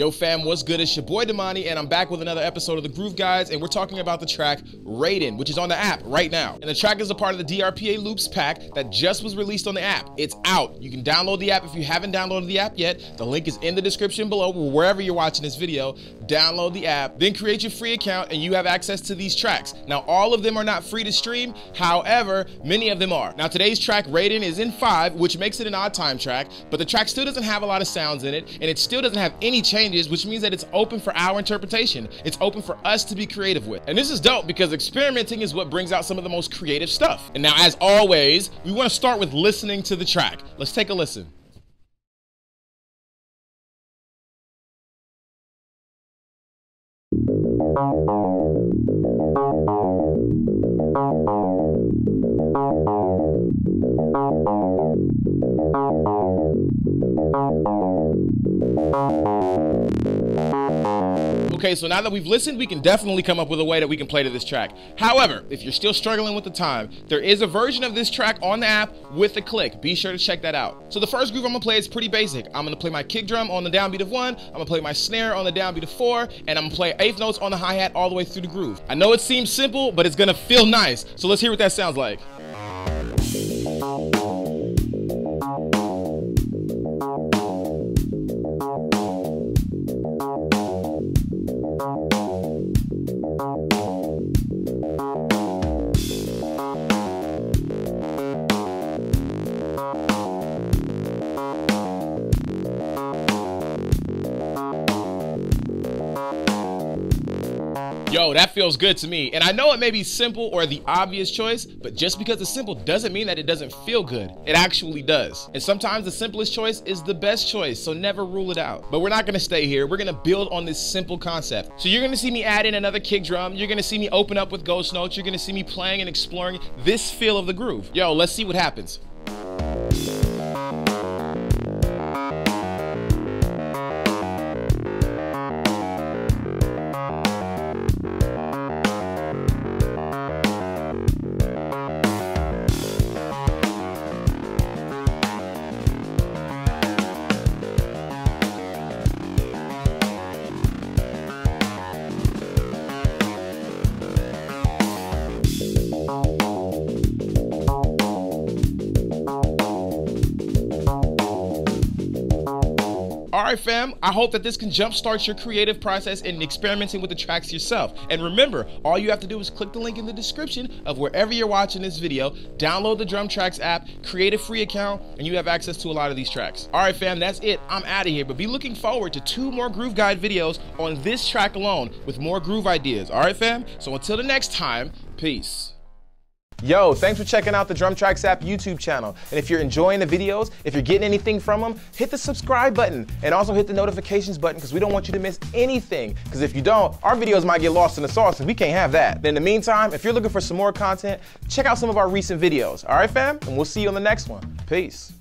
Yo fam, what's good? It's your boy Damani, and I'm back with another episode of the Groove Guides, and we're talking about the track Raiden, which is on the app right now. And the track is a part of the DRPA Loops pack that just was released on the app. It's out. You can download the app if you haven't downloaded the app yet. The link is in the description below, wherever you're watching this video. Download the app, then create your free account, and you have access to these tracks. Now, all of them are not free to stream. However, many of them are. Now, today's track Raiden is in 5, which makes it an odd time track, but the track still doesn't have a lot of sounds in it, and it still doesn't have any changes, which means that it's open for our interpretation. It's open for us to be creative with. And this is dope because experimenting is what brings out some of the most creative stuff. And now, as always, we want to start with listening to the track. Let's take a listen. Okay, so now that we've listened, we can definitely come up with a way that we can play to this track. However, if you're still struggling with the time, there is a version of this track on the app with a click. Be sure to check that out. So the first groove I'm gonna play is pretty basic. I'm gonna play my kick drum on the downbeat of 1, I'm gonna play my snare on the downbeat of 4, and I'm gonna play 8th notes on the hi-hat all the way through the groove. I know it seems simple, but it's gonna feel nice. So let's hear what that sounds like. Yo, that feels good to me. And I know it may be simple or the obvious choice, but just because it's simple doesn't mean that it doesn't feel good. It actually does. And sometimes the simplest choice is the best choice, so never rule it out. But we're not gonna stay here. We're gonna build on this simple concept. So you're gonna see me add in another kick drum. You're gonna see me open up with ghost notes. You're gonna see me playing and exploring this feel of the groove. Yo, let's see what happens. All right, fam, I hope that this can jumpstart your creative process in experimenting with the tracks yourself. And remember, all you have to do is click the link in the description of wherever you're watching this video, download the Drum Tracks app, create a free account, and you have access to a lot of these tracks. All right, fam, that's it. I'm out of here, but be looking forward to 2 more Groove Guide videos on this track alone with more groove ideas. All right, fam? So until the next time, peace. Yo, thanks for checking out the Drum Tracks app YouTube channel. And if you're enjoying the videos, if you're getting anything from them, hit the subscribe button and also hit the notifications button because we don't want you to miss anything. Because if you don't, our videos might get lost in the sauce and we can't have that. But in the meantime, if you're looking for some more content, check out some of our recent videos. All right, fam? And we'll see you on the next one. Peace.